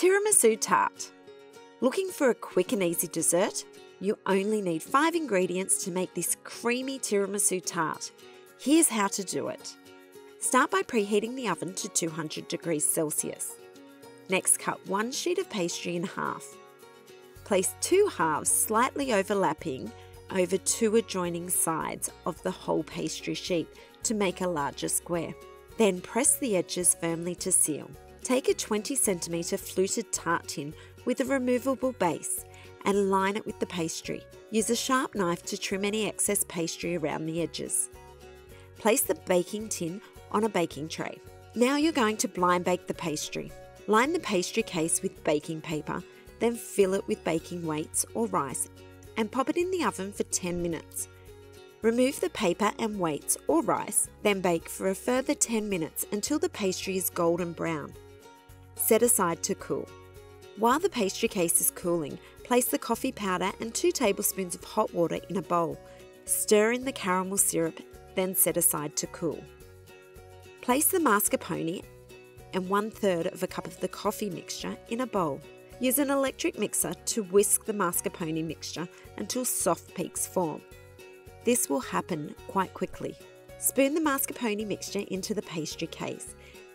Tiramisu tart. Looking for a quick and easy dessert? You only need 5 ingredients to make this creamy tiramisu tart. Here's how to do it. Start by preheating the oven to 200 degrees Celsius. Next, cut one sheet of pastry in half. Place two halves slightly overlapping over two adjoining sides of the whole pastry sheet to make a larger square. Then press the edges firmly to seal. Take a 20 cm fluted tart tin with a removable base and line it with the pastry. Use a sharp knife to trim any excess pastry around the edges. Place the baking tin on a baking tray. Now you're going to blind bake the pastry. Line the pastry case with baking paper, then fill it with baking weights or rice and pop it in the oven for 10 minutes. Remove the paper and weights or rice, then bake for a further 10 minutes until the pastry is golden brown. Set aside to cool. While the pastry case is cooling, place the coffee powder and 2 tablespoons of hot water in a bowl. Stir in the caramel syrup, then set aside to cool. Place the mascarpone and 1/3 of a cup of the coffee mixture in a bowl. Use an electric mixer to whisk the mascarpone mixture until soft peaks form. This will happen quite quickly. Spoon the mascarpone mixture into the pastry case,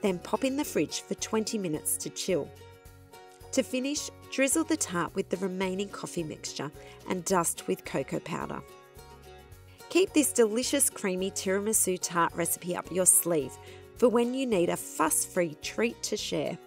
then pop in the fridge for 20 minutes to chill. To finish, drizzle the tart with the remaining coffee mixture and dust with cocoa powder. Keep this delicious creamy tiramisu tart recipe up your sleeve for when you need a fuss-free treat to share.